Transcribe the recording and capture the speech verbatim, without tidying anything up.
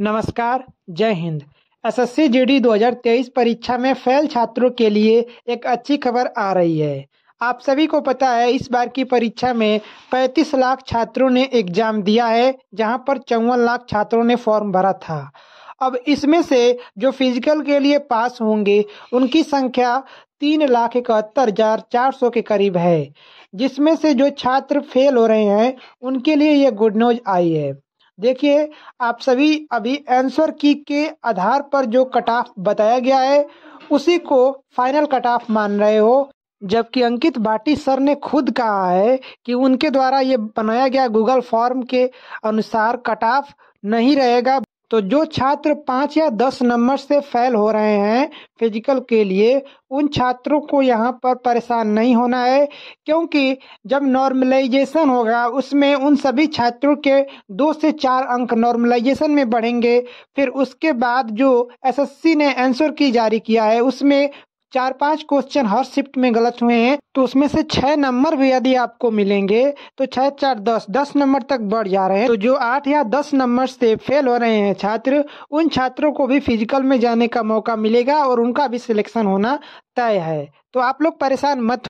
नमस्कार, जय Hind. SSC GD दो हज़ार तेईस परीक्षा में फेल छात्रों के लिए एक अच्छी खबर आ रही है। आप सभी को पता है इस बार की परीक्षा में पैंतीस लाख छात्रों ने एग्जाम दिया है, जहां पर चौवन लाख छात्रों ने फॉर्म भरा था। अब इसमें से जो फिजिकल के लिए पास होंगे उनकी संख्या तीन लाख इकहत्तर हजार चार सौ के करीब है, जिसमें से जो छात्र फेल हो रहे हैं उनके लिए ये गुड न्यूज आई है। देखिए, आप सभी अभी आंसर की के आधार पर जो कट ऑफ बताया गया है उसी को फाइनल कट ऑफ मान रहे हो, जबकि अंकित भाटी सर ने खुद कहा है कि उनके द्वारा ये बनाया गया गूगल फॉर्म के अनुसार कट ऑफ नहीं रहेगा। तो जो छात्र पाँच या दस नंबर से फेल हो रहे हैं फिजिकल के लिए, उन छात्रों को यहाँ पर परेशान नहीं होना है, क्योंकि जब नॉर्मलाइजेशन होगा उसमें उन सभी छात्रों के दो से चार अंक नॉर्मलाइजेशन में बढ़ेंगे। फिर उसके बाद जो एसएससी ने आंसर की जारी किया है उसमें चार पांच क्वेश्चन हर शिफ्ट में गलत हुए हैं, तो उसमें से छह नंबर भी यदि आपको मिलेंगे तो छह चार दस दस नंबर तक बढ़ जा रहे हैं। तो जो आठ या दस नंबर से फेल हो रहे हैं छात्र, उन छात्रों को भी फिजिकल में जाने का मौका मिलेगा और उनका भी सिलेक्शन होना तय है। तो आप लोग परेशान मत